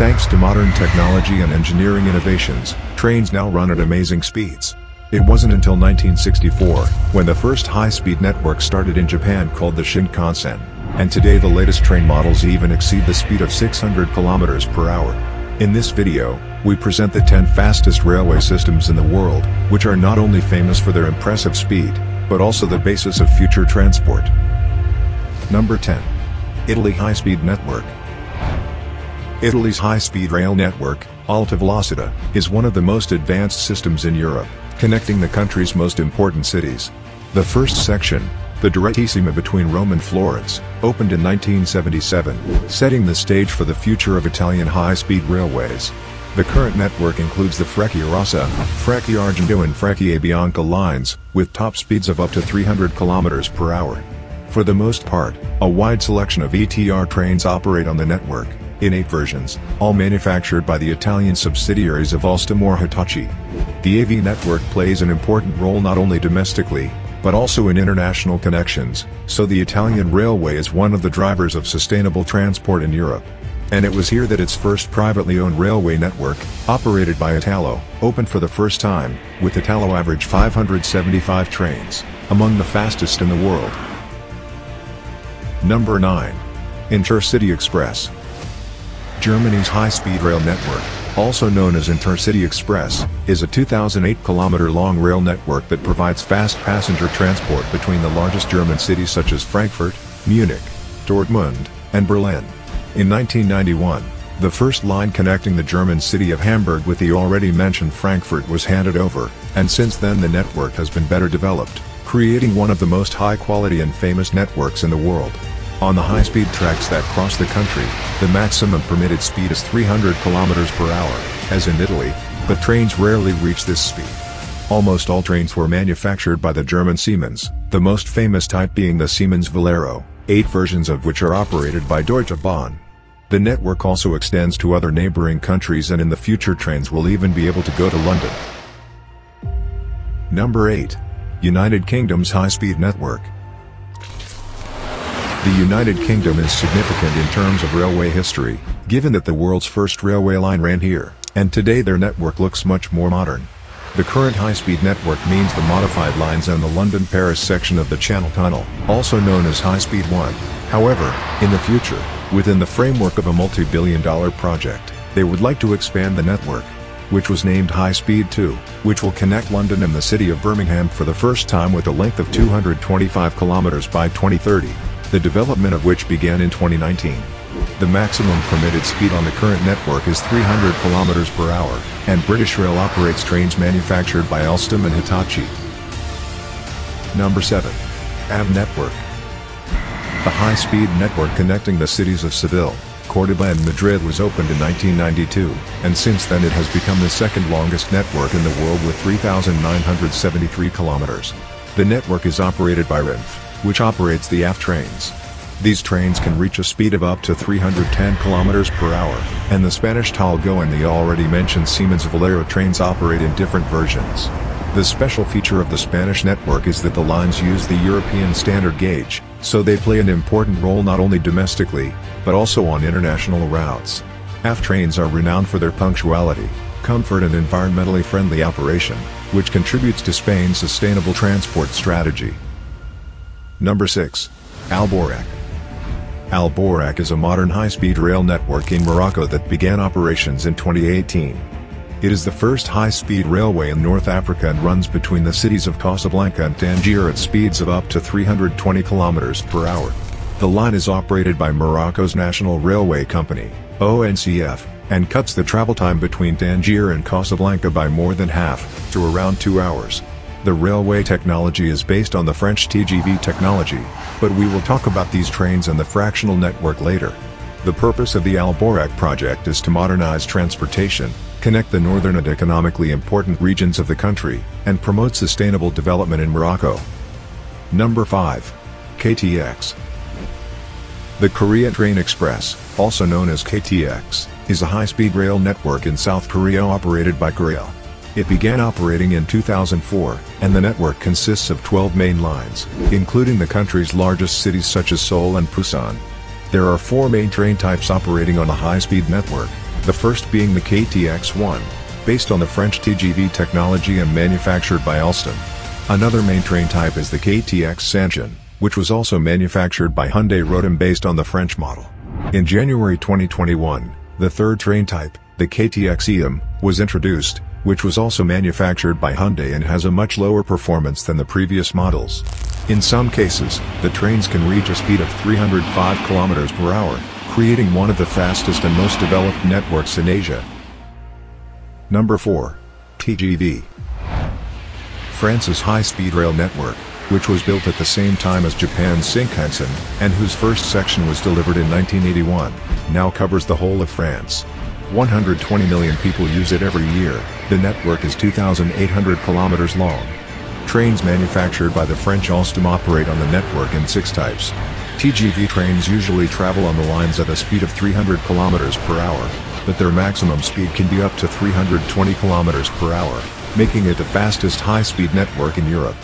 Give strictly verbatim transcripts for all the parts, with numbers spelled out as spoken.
Thanks to modern technology and engineering innovations, trains now run at amazing speeds. It wasn't until nineteen sixty-four, when the first high-speed network started in Japan called the Shinkansen, and today the latest train models even exceed the speed of six hundred kilometers per hour. In this video, we present the ten fastest railway systems in the world, which are not only famous for their impressive speed, but also the basis of future transport. Number ten. Italy High-Speed Network. Italy's high-speed rail network, Alta Velocità, is one of the most advanced systems in Europe, connecting the country's most important cities. The first section, the Direttissima between Rome and Florence, opened in nineteen seventy-seven, setting the stage for the future of Italian high-speed railways. The current network includes the Frecciargento, Frecciargento and Freccia Bianca lines, with top speeds of up to three hundred kilometers per hour. For the most part, a wide selection of E T R trains operate on the network, in eight versions, all manufactured by the Italian subsidiaries of Alstom or Hitachi. The A V E network plays an important role not only domestically, but also in international connections, so the Italian railway is one of the drivers of sustainable transport in Europe. And it was here that its first privately owned railway network, operated by Italo, opened for the first time, with Italo average five hundred seventy-five trains, among the fastest in the world. Number nine. InterCity Express. Germany's high-speed rail network, also known as InterCity Express, is a two thousand eight kilometer long rail network that provides fast passenger transport between the largest German cities such as Frankfurt, Munich, Dortmund, and Berlin. In nineteen ninety-one, the first line connecting the German city of Hamburg with the already mentioned Frankfurt was handed over, and since then the network has been better developed, creating one of the most high-quality and famous networks in the world. On the high-speed tracks that cross the country, the maximum permitted speed is three hundred kilometers per hour, as in Italy, but trains rarely reach this speed. Almost all trains were manufactured by the German Siemens, the most famous type being the Siemens Velaro, eight versions of which are operated by Deutsche Bahn. The network also extends to other neighboring countries, and in the future trains will even be able to go to London. Number eight. United Kingdom's high-speed network. The United Kingdom is significant in terms of railway history, given that the world's first railway line ran here, and today their network looks much more modern. The current high-speed network means the modified lines and the London-Paris section of the Channel Tunnel, also known as High Speed one. However, in the future, within the framework of a multi-billion dollar project, they would like to expand the network, which was named High Speed two, which will connect London and the city of Birmingham for the first time with a length of two hundred twenty-five kilometers by twenty thirty. The development of which began in twenty nineteen. The maximum permitted speed on the current network is three hundred kilometers per hour, and British Rail operates trains manufactured by Alstom and Hitachi. Number seven. A V E Network. The high-speed network connecting the cities of Seville, Cordoba and Madrid was opened in nineteen ninety-two, and since then it has become the second longest network in the world with three thousand nine hundred seventy-three kilometers. The network is operated by Renfe, which operates the A V E trains. These trains can reach a speed of up to three hundred ten kilometers per hour, and the Spanish Talgo and the already mentioned Siemens Velaro trains operate in different versions. The special feature of the Spanish network is that the lines use the European standard gauge, so they play an important role not only domestically, but also on international routes. A V E trains are renowned for their punctuality, comfort and environmentally friendly operation, which contributes to Spain's sustainable transport strategy. Number six. Al Boraq. Al Boraq is a modern high-speed rail network in Morocco that began operations in twenty eighteen. It is the first high-speed railway in North Africa and runs between the cities of Casablanca and Tangier at speeds of up to three hundred twenty kilometers per hour. The line is operated by Morocco's National Railway Company, O N C F, and cuts the travel time between Tangier and Casablanca by more than half, to around two hours. The railway technology is based on the French T G V technology, but we will talk about these trains and the fractional network later. The purpose of the Al Boraq project is to modernize transportation, connect the northern and economically important regions of the country, and promote sustainable development in Morocco. Number five. K T X. The Korea Train Express, also known as K T X, is a high-speed rail network in South Korea operated by Korea. It began operating in two thousand four, and the network consists of twelve main lines, including the country's largest cities such as Seoul and Busan. There are four main train types operating on a high-speed network, the first being the K T X one, based on the French T G V technology and manufactured by Alstom. Another main train type is the K T X-Sancheon, which was also manufactured by Hyundai Rotem based on the French model. In January twenty twenty-one, the third train type, the K T X E M, was introduced, which was also manufactured by Hyundai and has a much lower performance than the previous models. In some cases, the trains can reach a speed of three hundred five kilometers per hour, creating one of the fastest and most developed networks in Asia. Number four. T G V. France's high-speed rail network, which was built at the same time as Japan's Shinkansen, and whose first section was delivered in nineteen eighty-one, now covers the whole of France. one hundred twenty million people use it every year. The network is two thousand eight hundred kilometers long. Trains manufactured by the French Alstom operate on the network in six types. T G V trains usually travel on the lines at a speed of three hundred kilometers per hour, but their maximum speed can be up to three hundred twenty kilometers per hour, making it the fastest high-speed network in Europe.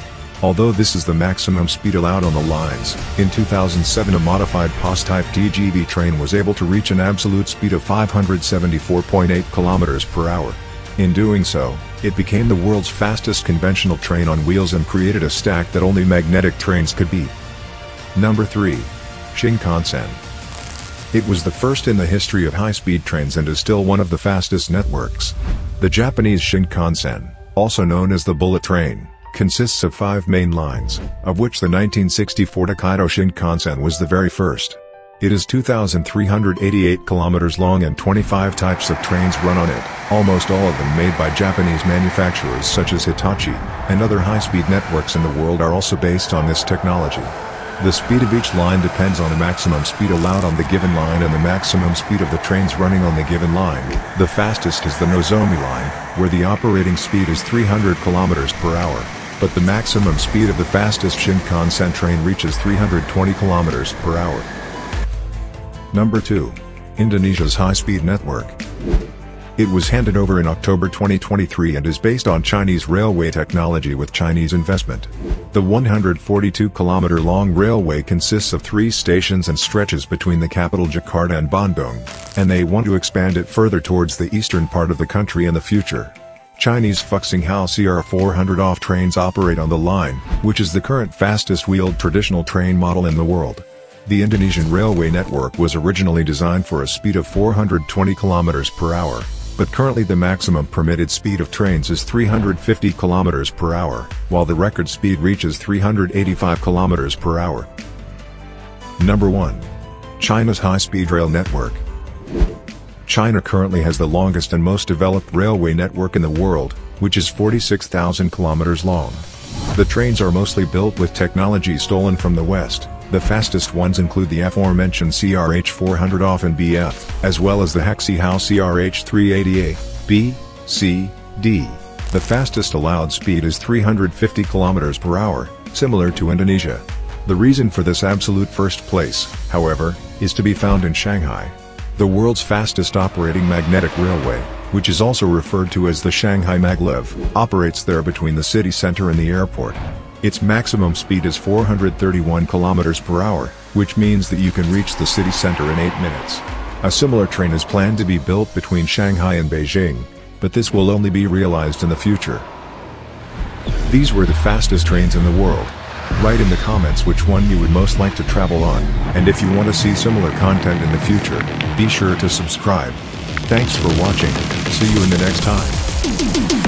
Although this is the maximum speed allowed on the lines, in two thousand seven a modified P O S-type T G V train was able to reach an absolute speed of five hundred seventy-four point eight kilometers per hour. In doing so, it became the world's fastest conventional train on wheels and created a stack that only magnetic trains could beat. Number three. Shinkansen. It was the first in the history of high-speed trains and is still one of the fastest networks. The Japanese Shinkansen, also known as the bullet train, consists of five main lines, of which the nineteen sixty-four Tokaido Shinkansen was the very first. It is two thousand three hundred eighty-eight kilometers long and twenty-five types of trains run on it, almost all of them made by Japanese manufacturers such as Hitachi, and other high-speed networks in the world are also based on this technology. The speed of each line depends on the maximum speed allowed on the given line and the maximum speed of the trains running on the given line. The fastest is the Nozomi line, where the operating speed is three hundred kilometers per hour. But the maximum speed of the fastest Shinkansen train reaches three hundred twenty kilometers per hour. Number two. Indonesia's high-speed network. It was handed over in October twenty twenty-three and is based on Chinese railway technology with Chinese investment. The one hundred forty-two kilometer long railway consists of three stations and stretches between the capital Jakarta and Bandung, and they want to expand it further towards the eastern part of the country in the future. Chinese Fuxing Hao C R four hundred A F trains operate on the line, which is the current fastest wheeled traditional train model in the world. The Indonesian railway network was originally designed for a speed of four hundred twenty kilometers per hour, but currently the maximum permitted speed of trains is three hundred fifty kilometers per hour, while the record speed reaches three hundred eighty-five kilometers per hour. Number one. China's high-speed rail network. China currently has the longest and most developed railway network in the world, which is forty-six thousand kilometers long. The trains are mostly built with technology stolen from the West. The fastest ones include the aforementioned C R H four hundred A F and B F, as well as the Hexi Hao C R H three eighty A, B, C, D. The fastest allowed speed is three hundred fifty kilometers per hour, similar to Indonesia. The reason for this absolute first place, however, is to be found in Shanghai. The world's fastest operating magnetic railway, which is also referred to as the Shanghai Maglev, operates there between the city center and the airport. Its maximum speed is four hundred thirty-one kilometers per hour, which means that you can reach the city center in eight minutes. A similar train is planned to be built between Shanghai and Beijing, but this will only be realized in the future. These were the fastest trains in the world. Write in the comments which one you would most like to travel on, and if you want to see similar content in the future, be sure to subscribe. Thanks for watching. See you in the next time.